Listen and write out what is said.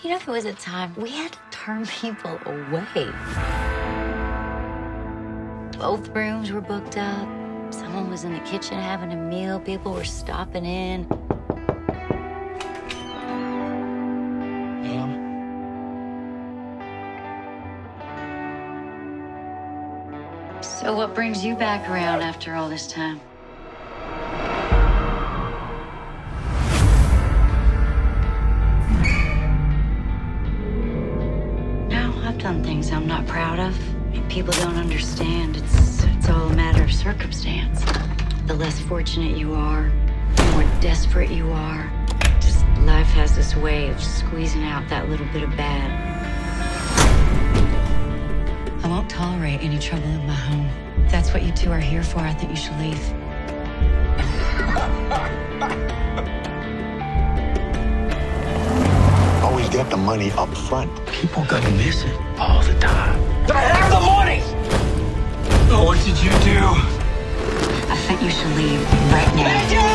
You know, there was a time we had to turn people away. Both rooms were booked up. Someone was in the kitchen having a meal. People were stopping in. Ma'am? So what brings you back around after all this time? Done things I'm not proud of, and people don't understand. It's all a matter of circumstance. The less fortunate you are, the more desperate you are. Just life has this way of squeezing out that little bit of bad. I won't tolerate any trouble in my home. If that's what you two are here for, I think you should leave. Always get the money up front. People go missing all the time. I have the money! Oh, what did you do? I think you should leave right now.